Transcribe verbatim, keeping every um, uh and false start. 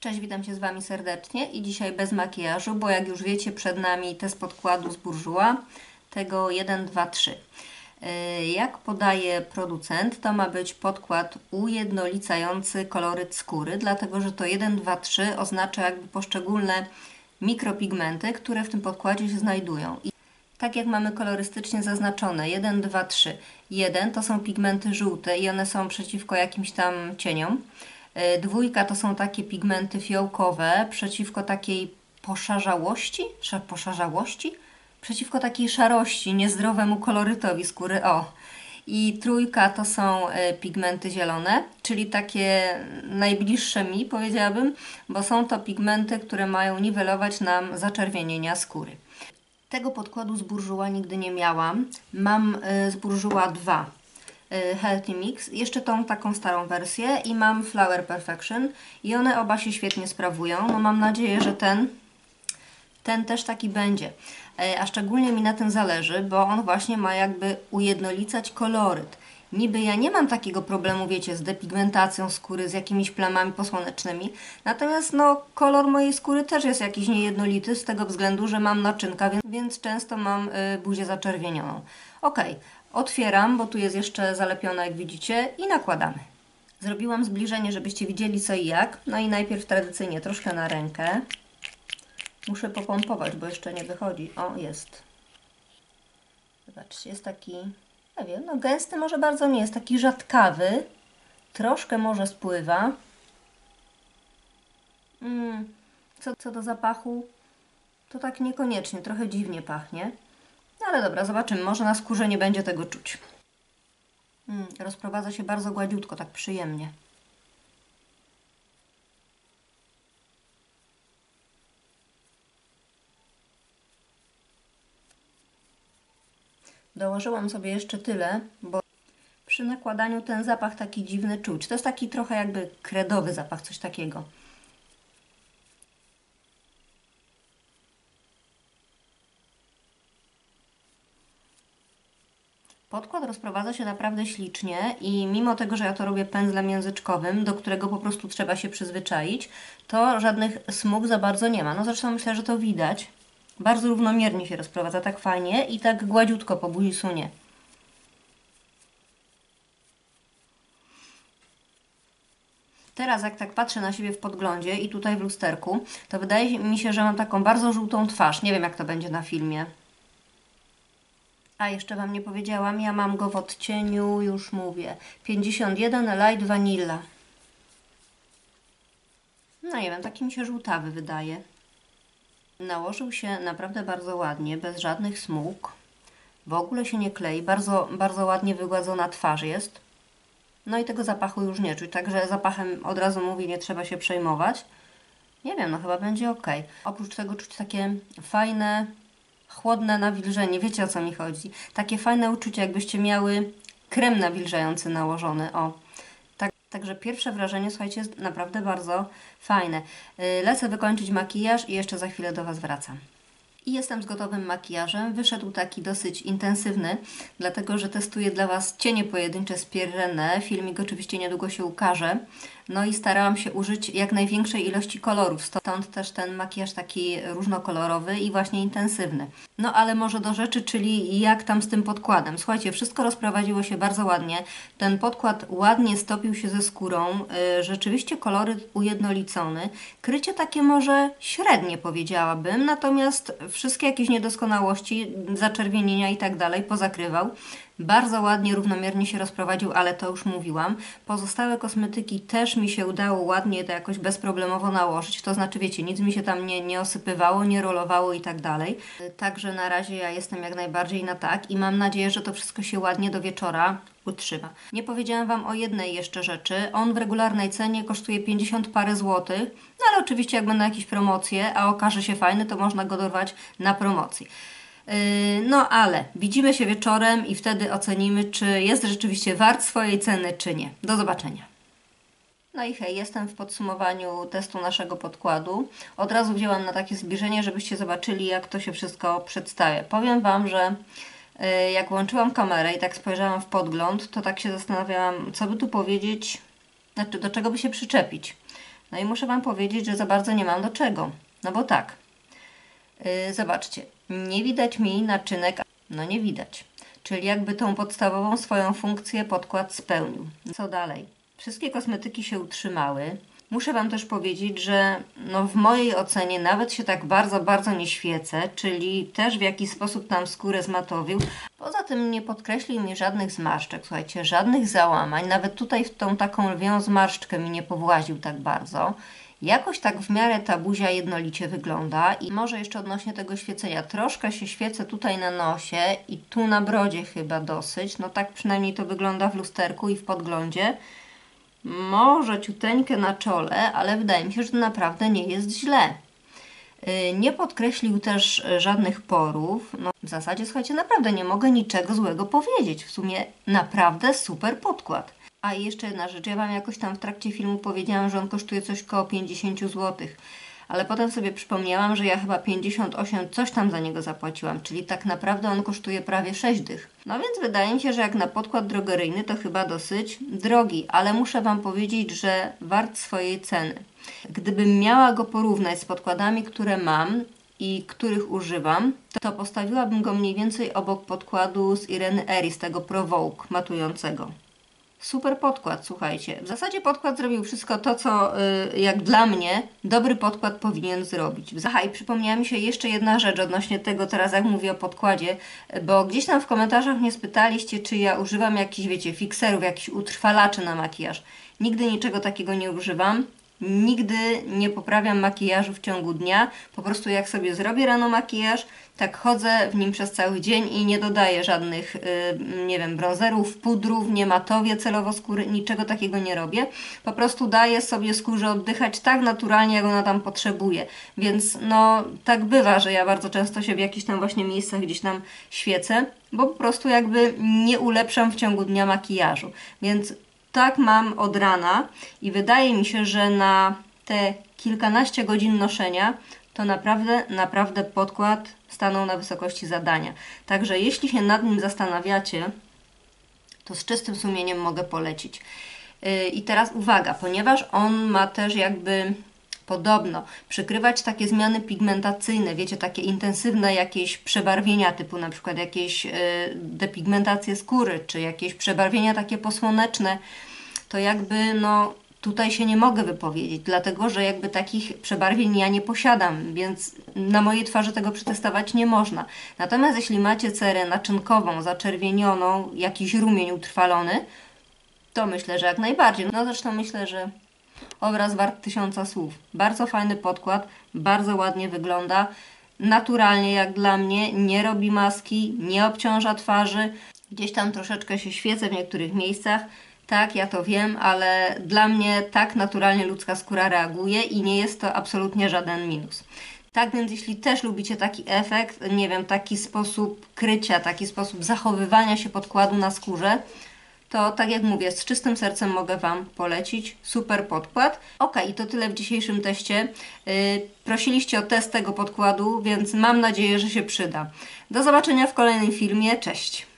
Cześć, witam się z Wami serdecznie i dzisiaj bez makijażu, bo jak już wiecie, przed nami test podkładu z Bourjois, tego jeden, dwa, trzy. Jak podaje producent, to ma być podkład ujednolicający koloryt skóry, dlatego że to jeden, dwa, trzy oznacza jakby poszczególne mikropigmenty, które w tym podkładzie się znajdują. I tak jak mamy kolorystycznie zaznaczone, jeden, dwa, trzy. jeden to są pigmenty żółte i one są przeciwko jakimś tam cieniom. Dwójka to są takie pigmenty fiołkowe przeciwko takiej poszarzałości, poszarzałości? Przeciwko takiej szarości, niezdrowemu kolorytowi skóry, o. I trójka to są pigmenty zielone, czyli takie najbliższe mi, powiedziałabym, bo są to pigmenty, które mają niwelować nam zaczerwienienia skóry. Tego podkładu z Bourjois nigdy nie miałam. Mam z Bourjois dwa. Healthy Mix, jeszcze tą taką starą wersję i mam Flower Perfection i one oba się świetnie sprawują. No mam nadzieję, że ten, ten też taki będzie. A szczególnie mi na tym zależy, bo on właśnie ma jakby ujednolicać koloryt. Niby ja nie mam takiego problemu, wiecie, z depigmentacją skóry, z jakimiś plamami posłonecznymi, natomiast no, kolor mojej skóry też jest jakiś niejednolity z tego względu, że mam naczynka, więc, więc często mam y, buzię zaczerwienioną. Ok, otwieram, bo tu jest jeszcze zalepiona, jak widzicie, i nakładamy. Zrobiłam zbliżenie, żebyście widzieli co i jak, no i najpierw tradycyjnie troszkę na rękę. Muszę popompować, bo jeszcze nie wychodzi. O, jest. Zobaczcie, jest taki... Nie wiem, no gęsty może bardzo nie jest, taki rzadkawy, troszkę może spływa. Mm, co, co do zapachu, to tak niekoniecznie, trochę dziwnie pachnie. No ale dobra, zobaczymy, może na skórze nie będzie tego czuć. Mm, rozprowadza się bardzo gładziutko, tak przyjemnie. Dołożyłam sobie jeszcze tyle, bo przy nakładaniu ten zapach taki dziwny czuć. To jest taki trochę jakby kredowy zapach, coś takiego. Podkład rozprowadza się naprawdę ślicznie i mimo tego, że ja to robię pędzlem języczkowym, do którego po prostu trzeba się przyzwyczaić, to żadnych smug za bardzo nie ma. No zresztą myślę, że to widać. Bardzo równomiernie się rozprowadza, tak fajnie i tak gładziutko po buzi sunie. Teraz jak tak patrzę na siebie w podglądzie i tutaj w lusterku, to wydaje mi się, że mam taką bardzo żółtą twarz. Nie wiem, jak to będzie na filmie. A jeszcze Wam nie powiedziałam, ja mam go w odcieniu, już mówię, pięćdziesiąt jeden Light Vanilla. No nie wiem, taki mi się żółtawy wydaje. Nałożył się naprawdę bardzo ładnie, bez żadnych smug, w ogóle się nie klei, bardzo, bardzo ładnie wygładzona twarz jest. No i tego zapachu już nie czuć, także zapachem od razu mówię, nie trzeba się przejmować. Nie wiem, no chyba będzie ok. Oprócz tego czuć takie fajne, chłodne nawilżenie, wiecie o co mi chodzi. Takie fajne uczucie, jakbyście miały krem nawilżający nałożony, o. Także pierwsze wrażenie, słuchajcie, jest naprawdę bardzo fajne. Lecę wykończyć makijaż i jeszcze za chwilę do Was wracam. I jestem z gotowym makijażem. Wyszedł taki dosyć intensywny, dlatego że testuję dla Was cienie pojedyncze z Pierre Rene. Filmik oczywiście niedługo się ukaże. No i starałam się użyć jak największej ilości kolorów, stąd też ten makijaż taki różnokolorowy i właśnie intensywny. No ale może do rzeczy, czyli jak tam z tym podkładem. Słuchajcie, wszystko rozprowadziło się bardzo ładnie. Ten podkład ładnie stopił się ze skórą, rzeczywiście koloryt ujednolicony. Krycie takie może średnie powiedziałabym, natomiast wszystkie jakieś niedoskonałości, zaczerwienienia i tak dalej pozakrywał. Bardzo ładnie, równomiernie się rozprowadził, ale to już mówiłam. Pozostałe kosmetyki też mi się udało ładnie to jakoś bezproblemowo nałożyć. To znaczy, wiecie, nic mi się tam nie, nie osypywało, nie rolowało i tak dalej. Także na razie ja jestem jak najbardziej na tak i mam nadzieję, że to wszystko się ładnie do wieczora utrzyma. Nie powiedziałam Wam o jednej jeszcze rzeczy. On w regularnej cenie kosztuje pięćdziesiąt parę złotych, no ale oczywiście jak będą jakieś promocje, a okaże się fajny, to można go dorwać na promocji. No ale widzimy się wieczorem i wtedy ocenimy, czy jest rzeczywiście wart swojej ceny, czy nie. Do zobaczenia. No i hej, jestem w podsumowaniu testu naszego podkładu. Od razu wzięłam na takie zbliżenie, żebyście zobaczyli, jak to się wszystko przedstawia. Powiem Wam, że jak łączyłam kamerę i tak spojrzałam w podgląd, to tak się zastanawiałam, co by tu powiedzieć, znaczy do czego by się przyczepić. No i muszę Wam powiedzieć, że za bardzo nie mam do czego. No bo tak, yy, zobaczcie, nie widać mi naczynek, no nie widać. Czyli jakby tą podstawową swoją funkcję podkład spełnił. Co dalej? Wszystkie kosmetyki się utrzymały. Muszę Wam też powiedzieć, że no w mojej ocenie nawet się tak bardzo, bardzo nie świecę, czyli też w jakiś sposób tam skórę zmatowił. Poza tym nie podkreślił mi żadnych zmarszczek, słuchajcie, żadnych załamań. Nawet tutaj w tą taką lwią zmarszczkę mi nie powłaził tak bardzo. Jakoś tak w miarę ta buzia jednolicie wygląda. I może jeszcze odnośnie tego świecenia, troszkę się świecę tutaj na nosie i tu na brodzie chyba dosyć. No tak przynajmniej to wygląda w lusterku i w podglądzie. Może ciuteńkę na czole, ale wydaje mi się, że to naprawdę nie jest źle. Nie podkreślił też żadnych porów. No, w zasadzie, słuchajcie, naprawdę nie mogę niczego złego powiedzieć. W sumie naprawdę super podkład. A i jeszcze jedna rzecz. Ja Wam jakoś tam w trakcie filmu powiedziałam, że on kosztuje coś koło pięćdziesiąt złotych. Ale potem sobie przypomniałam, że ja chyba pięćdziesiąt osiem coś tam za niego zapłaciłam. Czyli tak naprawdę on kosztuje prawie sześć dych. No więc wydaje mi się, że jak na podkład drogeryjny to chyba dosyć drogi. Ale muszę Wam powiedzieć, że wart swojej ceny. Gdybym miała go porównać z podkładami, które mam i których używam, to postawiłabym go mniej więcej obok podkładu z Ireny Eris, tego ProVogue matującego. Super podkład, słuchajcie. W zasadzie podkład zrobił wszystko to, co yy, jak dla mnie dobry podkład powinien zrobić. Aha, i przypomniała mi się jeszcze jedna rzecz odnośnie tego teraz, jak mówię o podkładzie, bo gdzieś tam w komentarzach mnie spytaliście, czy ja używam jakichś, wiecie, fikserów, jakichś utrwalaczy na makijaż. Nigdy niczego takiego nie używam. Nigdy nie poprawiam makijażu w ciągu dnia. Po prostu jak sobie zrobię rano makijaż, tak chodzę w nim przez cały dzień i nie dodaję żadnych, yy, nie wiem, bronzerów, pudrów, nie matowię celowo skóry, niczego takiego nie robię. Po prostu daję sobie skórze oddychać tak naturalnie, jak ona tam potrzebuje. Więc no, tak bywa, że ja bardzo często się w jakichś tam właśnie miejscach gdzieś tam świecę, bo po prostu jakby nie ulepszam w ciągu dnia makijażu. Więc tak mam od rana i wydaje mi się, że na te kilkanaście godzin noszenia to naprawdę, naprawdę podkład stanął na wysokości zadania. Także jeśli się nad nim zastanawiacie, to z czystym sumieniem mogę polecić. Yy, I teraz uwaga, ponieważ on ma też jakby podobno przykrywać takie zmiany pigmentacyjne, wiecie, takie intensywne jakieś przebarwienia typu na przykład jakieś yy, depigmentacje skóry, czy jakieś przebarwienia takie posłoneczne, to jakby no tutaj się nie mogę wypowiedzieć, dlatego że jakby takich przebarwień ja nie posiadam, więc na mojej twarzy tego przetestować nie można. Natomiast jeśli macie cerę naczynkową, zaczerwienioną, jakiś rumień utrwalony, to myślę, że jak najbardziej. No zresztą myślę, że obraz wart tysiąca słów. Bardzo fajny podkład, bardzo ładnie wygląda, naturalnie jak dla mnie, nie robi maski, nie obciąża twarzy, gdzieś tam troszeczkę się świecę w niektórych miejscach, tak, ja to wiem, ale dla mnie tak naturalnie ludzka skóra reaguje i nie jest to absolutnie żaden minus. Tak więc jeśli też lubicie taki efekt, nie wiem, taki sposób krycia, taki sposób zachowywania się podkładu na skórze, to tak jak mówię, z czystym sercem mogę Wam polecić. Super podkład. Ok, i to tyle w dzisiejszym teście. Yy, prosiliście o test tego podkładu, więc mam nadzieję, że się przyda. Do zobaczenia w kolejnym filmie. Cześć!